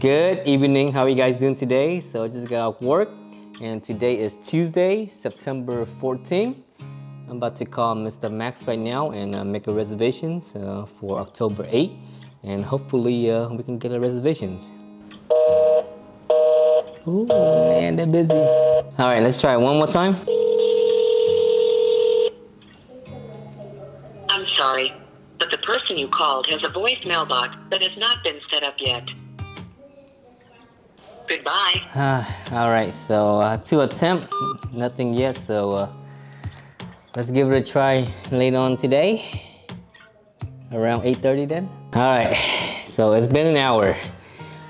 Good evening, how are you guys doing today? So I just got off work and today is Tuesday, September 14th. I'm about to call Mr. Max right now and make a reservation for October 8th. And hopefully we can get our reservations. Ooh, man, they're busy. All right, let's try it one more time. I'm sorry, but the person you called has a voicemail box that has not been set up yet. Goodbye. All right, so to attempt, nothing yet, so let's give it a try later on today. Around 8:30 then. All right, so it's been an hour.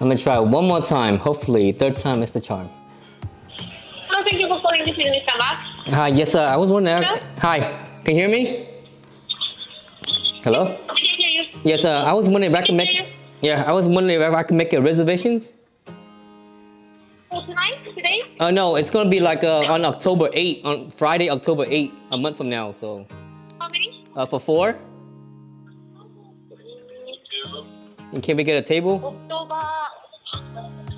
I'm gonna try one more time. Hopefully, third time is the charm. Hello, thank you for calling. This is Mr. Max. Hi, yes, I was wondering. Hello? Hi, can you hear me? Hello. Yes, I can hear you. Yes, I was wondering if I could make. Yeah, I was wondering if I could make reservations. For tonight, today? No, it's gonna be like on October 8th, on Friday, October 8th, a month from now. So. How many? For 4. And can we get a table?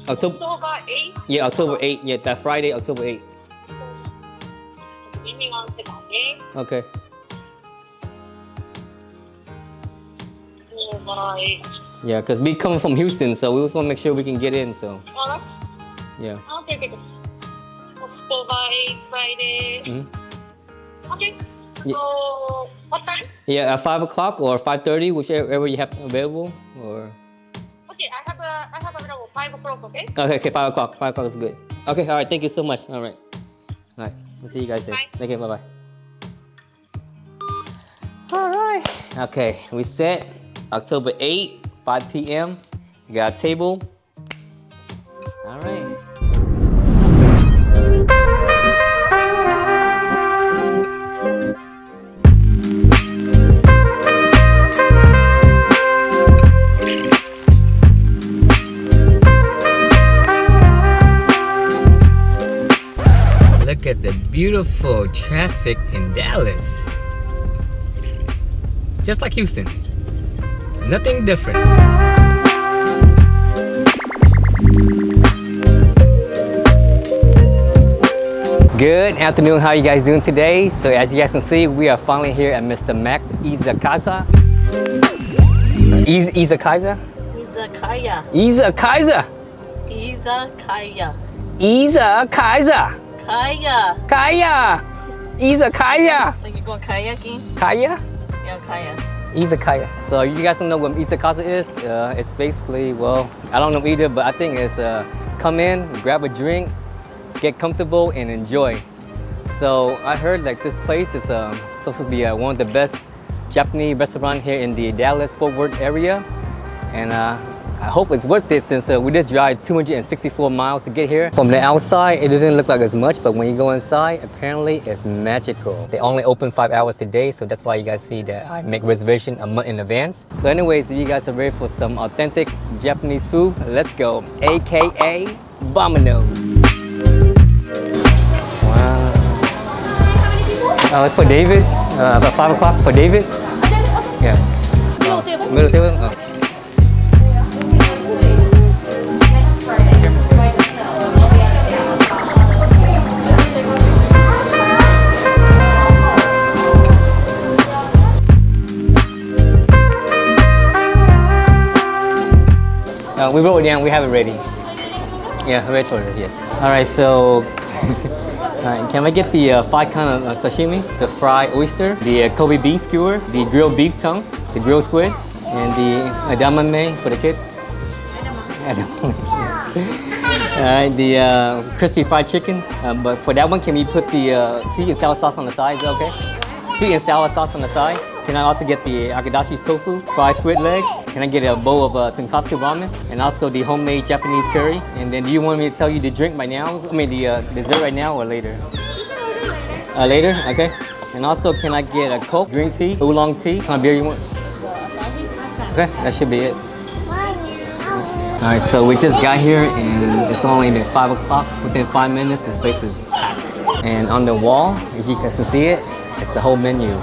October 8th? Yeah, October 8th. Yeah, that Friday, October 8th. Okay. Yeah, because we coming from Houston, so we just want to make sure we can get in, so. Yeah. Okay, good. October 8th, Friday. Mm-hmm. Okay. Yeah. So, what time? Yeah, at 5 o'clock or 5:30, whichever you have available, or. Okay, I have available 5 o'clock. Okay. Okay, 5 o'clock. 5 o'clock is good. Okay, all right. Thank you so much. All right. We'll see you guys then. Bye. Okay, bye. All right. Okay, we set October 8th, 5 p.m. We got a table. All right. Look at the beautiful traffic in Dallas. Just like Houston. Nothing different. Good afternoon, how are you guys doing today? So as you guys can see, we are finally here at Mr. Max Izakaya. Izakaya? Izakaya. Izakaya. Izakaya. Izakaya. Kaya. Kaya. Izakaya. Like you're going kayaking? Kaya? Yeah, Kaya. Izakaya. So you guys don't know what izakaya is? It's basically, well, I don't know either, but I think it's come in, grab a drink, get comfortable, and enjoy. So I heard like this place is supposed to be one of the best Japanese restaurants here in the Dallas-Fort Worth area. And I hope it's worth it since we just drive 264 miles to get here. From the outside, it doesn't look like as much, but when you go inside, apparently it's magical. They only open 5 hours a day, so that's why you guys see that I make reservation a month in advance. So anyways, if you guys are ready for some authentic Japanese food, let's go. AKA, vamonos. Wow. It's for David, about 5 o'clock for David. Yeah. Middle table? Oh. We wrote it down, we have it ready. Yeah, red shoulder, yes. Alright, so can I get the 5 kind of sashimi? The fried oyster, the Kobe beef skewer, the grilled beef tongue, the grilled squid, and the edamame for the kids. Edamame. Alright, the crispy fried chicken. But for that one, can we put the sweet and sour sauce on the side? Is that okay? Sweet and sour sauce on the side. Can I also get the akadashi's tofu, fried squid legs? Can I get a bowl of tonkatsu ramen? And also the homemade Japanese curry? And then do you want me to tell you the drink right now? I mean the dessert right now or later? Later? Okay. And also can I get a Coke, green tea, oolong tea? Kind of beer you want? Okay, that should be it. Alright, so we just got here and it's only been 5 o'clock. Within 5 minutes, this place is packed. And on the wall, if you can see it, it's the whole menu.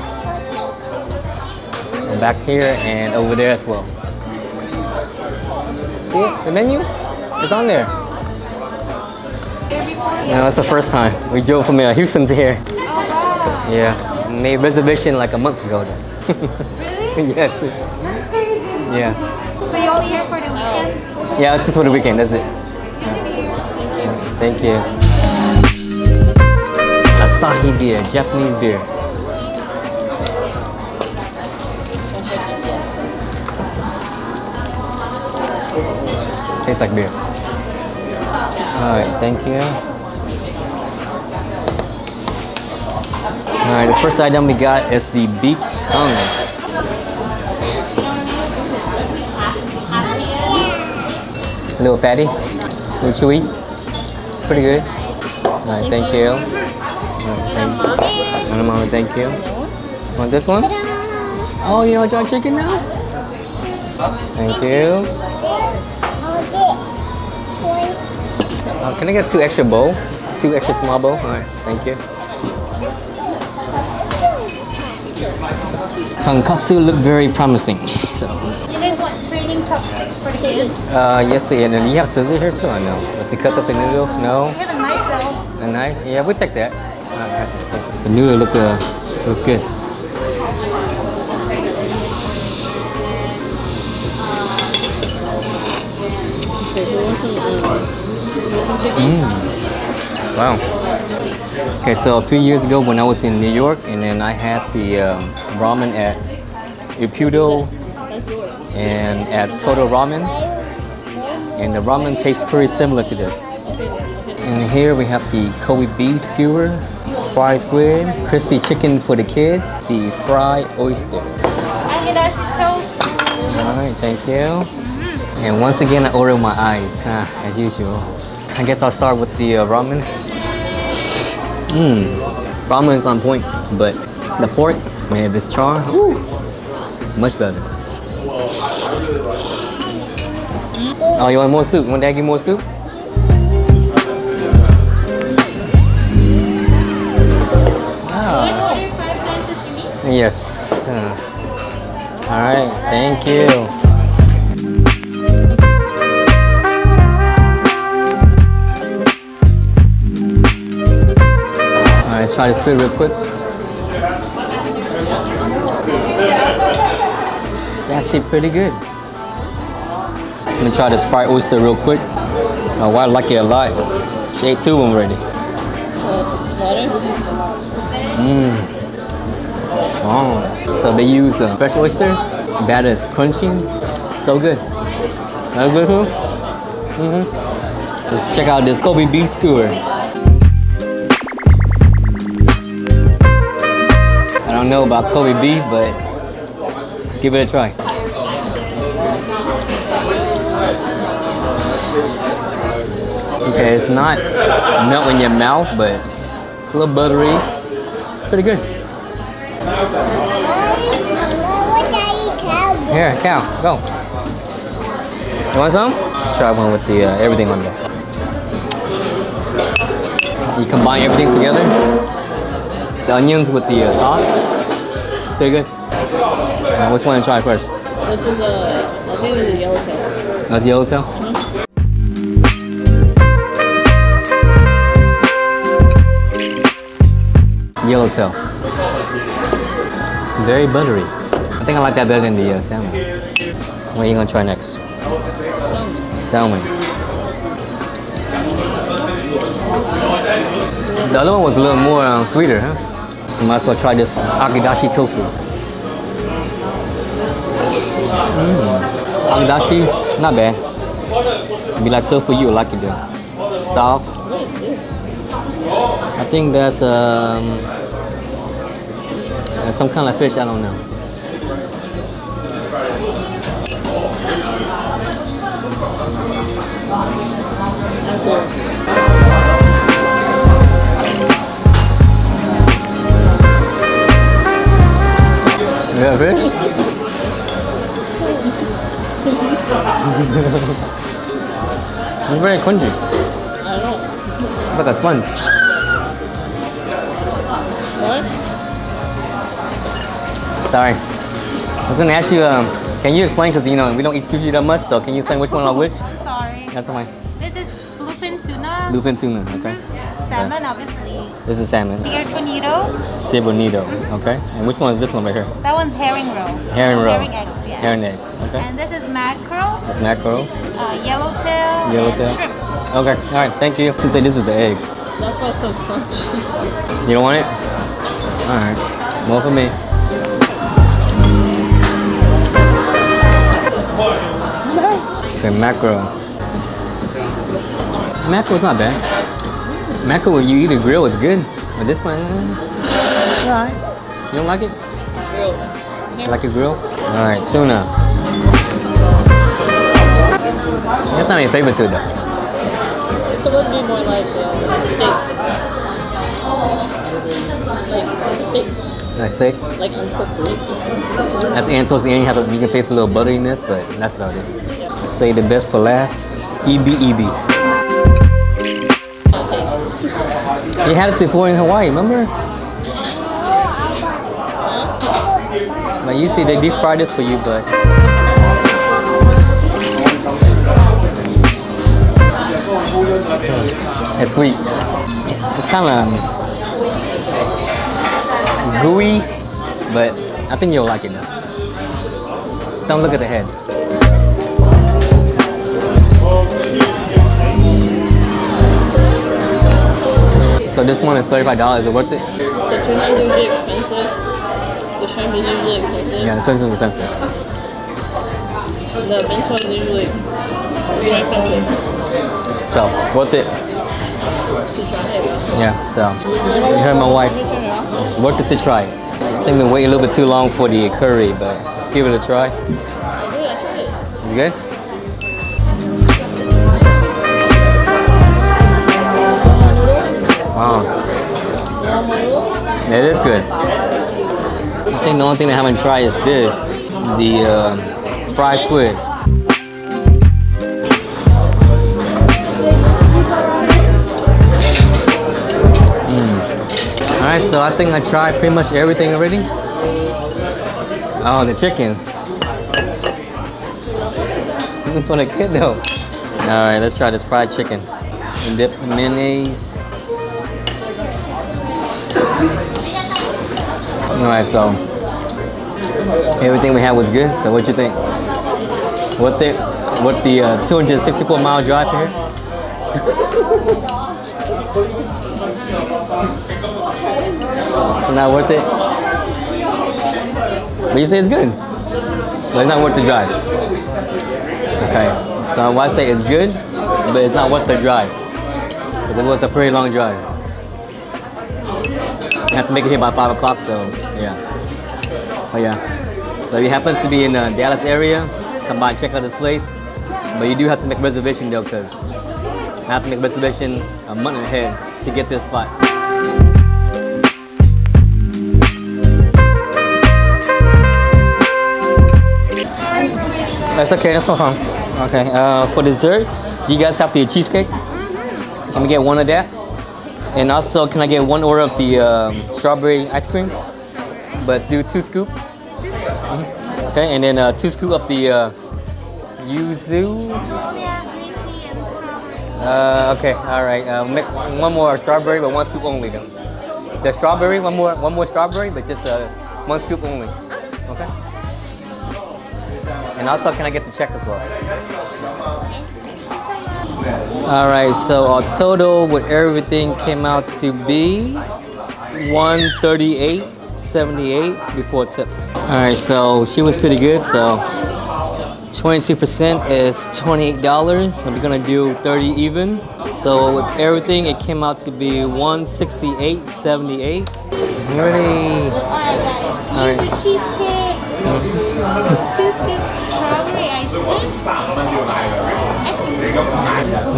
Back here and over there as well. See it? The menu? It's on there. No, it's the first time. We drove from Houston to here. Yeah, made reservation like a month ago. Really? Yes. That's crazy. Yeah. So you're all here for the weekend? Yeah, it's just for the weekend, that's it. Thank you. Asahi beer, Japanese beer. Tastes like beer. Alright, thank you. Alright, the first item we got is the beef tongue. A little fatty, a little chewy. Pretty good. Alright, thank you. Mama, thank you. Want this one? Oh, you don't want chicken now? Thank you. Can I get 2 extra bowl? 2 extra small bowl? Alright, thank you. Tonkatsu look very promising. So. You guys want training chopsticks for the kids? Yes, please. And then you have scissors here too, I know. But to cut up the noodle? No. You have a knife though. A knife? Yeah, we'll take that. Right, the noodle look, looks good. Wow. Okay, so a few years ago when I was in New York, and then I had the ramen at Ipudo and at Toto Ramen, and the ramen tastes pretty similar to this. And here we have the Kobe beef skewer, fried squid, crispy chicken for the kids, the fried oyster. Alright, thank you. And once again I ordered my eyes, as usual. I guess I'll start with the ramen. Ramen is on point, but the pork, man, if it's char, woo, much better. Oh, you want more soup? Want to get more soup? Oh. Yes. All right, thank you. Let's try the squid real quick. It's actually pretty good. I'm gonna try this fried oyster real quick. My wife likes it a lot. She ate 2 of them already. Wow. So they use fresh oysters. Batter is crunchy. So good. That's good, huh? Let's check out this Kobe beef skewer. I don't know about Kobe beef, but let's give it a try. Okay, it's not melt in your mouth, but it's a little buttery. It's pretty good. Here, cow, go. You want some? Let's try one with the everything on there. You combine everything together. The onions with the sauce. Pretty good. Which one to try first? This is I think it's the yellow tail. Not the yellow tail? Yellow tail. Very buttery. I think I like that better than the salmon. What are you gonna try next? Salmon. The other one was a little more sweeter, huh? You might as well try this akidashi tofu. Akidashi, not bad. If you like tofu, you will like it though. Soft. I think that's some kind of fish, I don't know. Yeah, fish? It's very crunchy. I know. It's like a sponge. What? Sorry. I was gonna ask you, can you explain, because you know we don't eat sushi that much, so can you explain which one are which? Sorry. That's the one. This is bluefin tuna. Bluefin tuna, okay. Salmon, obviously. This is salmon. Cebo-nito. Okay. And which one is this one right here? That one's herring roe. Herring roe. Herring eggs, yeah. Herring egg, okay. And this is mackerel. This is mackerel. Yellowtail. Yellowtail. Shrimp. Okay, alright, thank you. Since this is the eggs. That's why it's so crunchy. You don't want it? Alright, more for me. Okay, mackerel. Mackerel's not bad. Mackerel, when you eat a grill, is good. But this one, alright. You don't like it? Grill. Like a grill? Alright, tuna. That's not your favorite food though. It's supposed to be more like steak. Like steak? Like uncooked steak. At the end, towards the end, you can taste a little butteriness, but that's about it. Yeah. Say the best for last. EB. You had it before in Hawaii, remember? Huh? But you see, they deep fried this for you, but. It's sweet. It's kind of gooey, but I think you'll like it now. Just don't look at the head. So this one is $35. Is it worth it? The tuna is usually expensive. The shrimp is usually expensive. Yeah, the shrimp is expensive. The bento is usually expensive. So, worth it. Yeah, so. You heard my wife. It's worth it to try it. I think we wait a little bit too long for the curry, but let's give it a try. It's good? Wow. It is good. I think the only thing I haven't tried is this, the fried squid. Alright, so I think I tried pretty much everything already. Oh, the chicken. Looking for the kid though. Alright, let's try this fried chicken. And dip mayonnaise. Alright, so everything we had was good. So what you think? What the 264-mile drive here? Not worth it? But you say it's good. But it's not worth the drive. Okay. So I say it's good, but it's not worth the drive. Because it was a pretty long drive. I had to make it here by 5 o'clock, so yeah. But yeah. So if you happen to be in the Dallas area, come by and check out this place. But you do have to make a reservation though, because I have to make a reservation a month ahead to get this spot. That's okay, that's no problem. Okay, for dessert, do you guys have the cheesecake? Can we get one of that? And also, can I get one order of the strawberry ice cream? But do 2 scoops. Okay, and then 2 scoops of the yuzu. Okay, all right. Make one more strawberry, but 1 scoop only though. The strawberry, one more strawberry, but just 1 scoop only. Okay. And also, can I get the check as well? Alright, so our total with everything came out to be $138.78 before tip. Alright, so she was pretty good, so 22% is $28, so we're gonna do 30 even. So with everything, it came out to be $168.78. Ready? Alright. Cheesecake.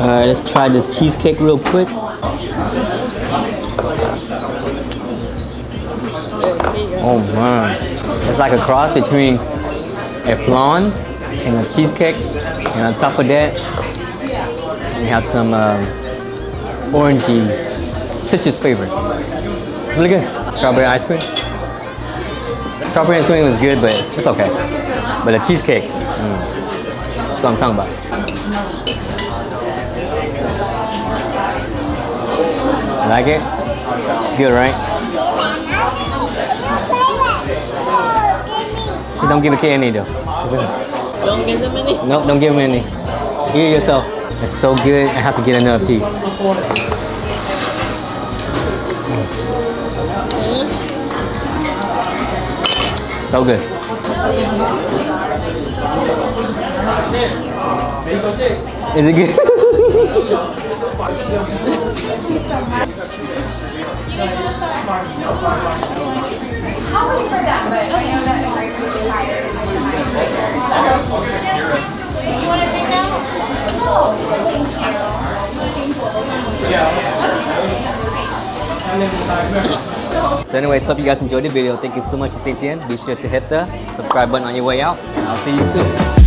Alright, let's try this cheesecake real quick. Oh man. It's like a cross between a flan and a cheesecake. And on top of that, we have some orange juice. Citrus flavor. Really good. Strawberry ice cream. Strawberry ice cream is good, but it's okay. But the cheesecake. That's what I'm talking about. Like it? It's good, right? Just don't give a kid any though. Don't give them any? Nope, don't give them any. Eat it yourself. It's so good, I have to get another piece. So good. Is it good? So anyways, hope you guys enjoyed the video. Thank you so much for CTN. Be sure to hit the subscribe button on your way out. And I'll see you soon.